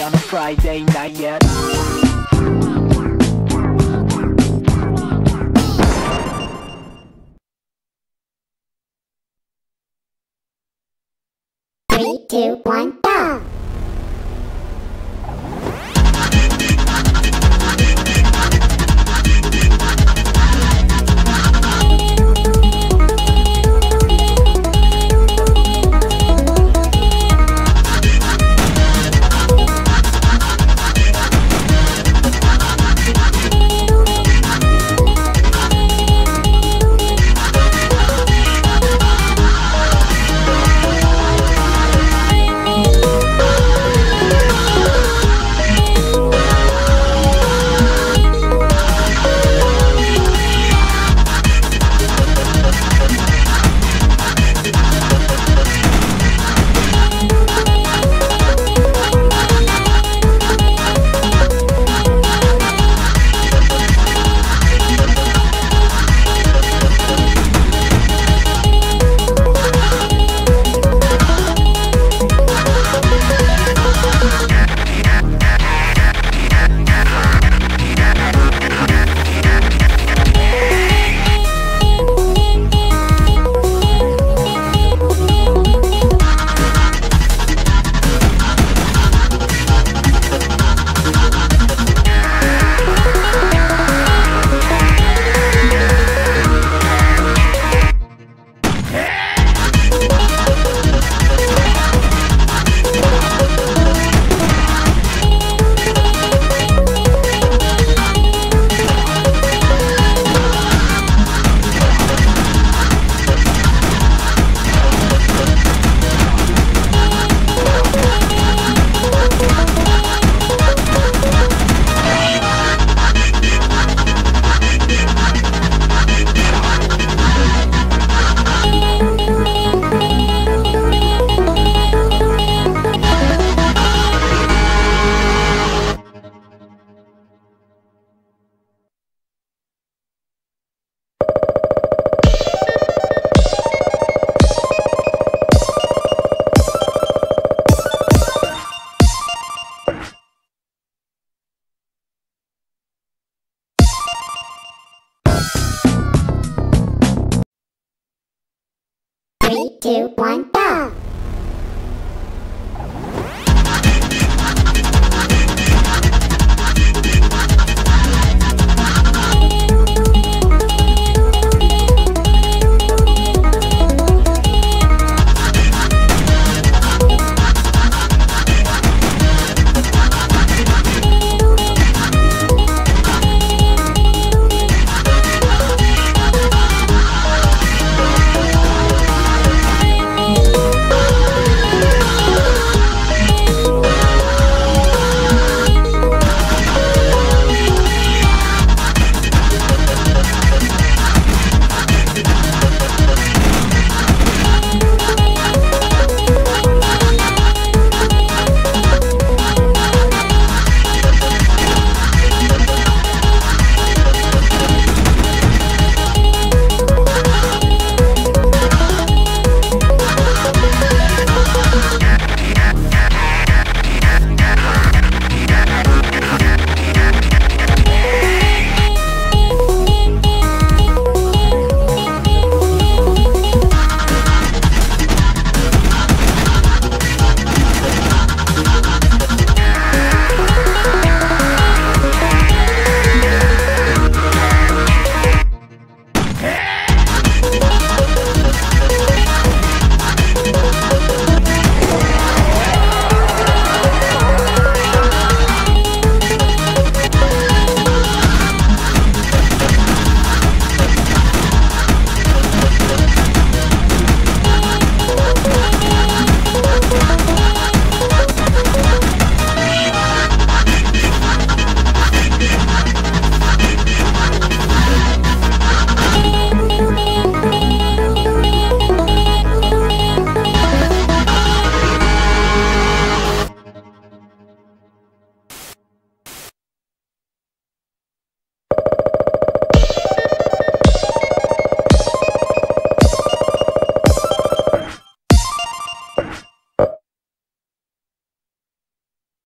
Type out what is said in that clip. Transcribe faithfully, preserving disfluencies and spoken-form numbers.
funky on a Friday night yet. three, two, one, go!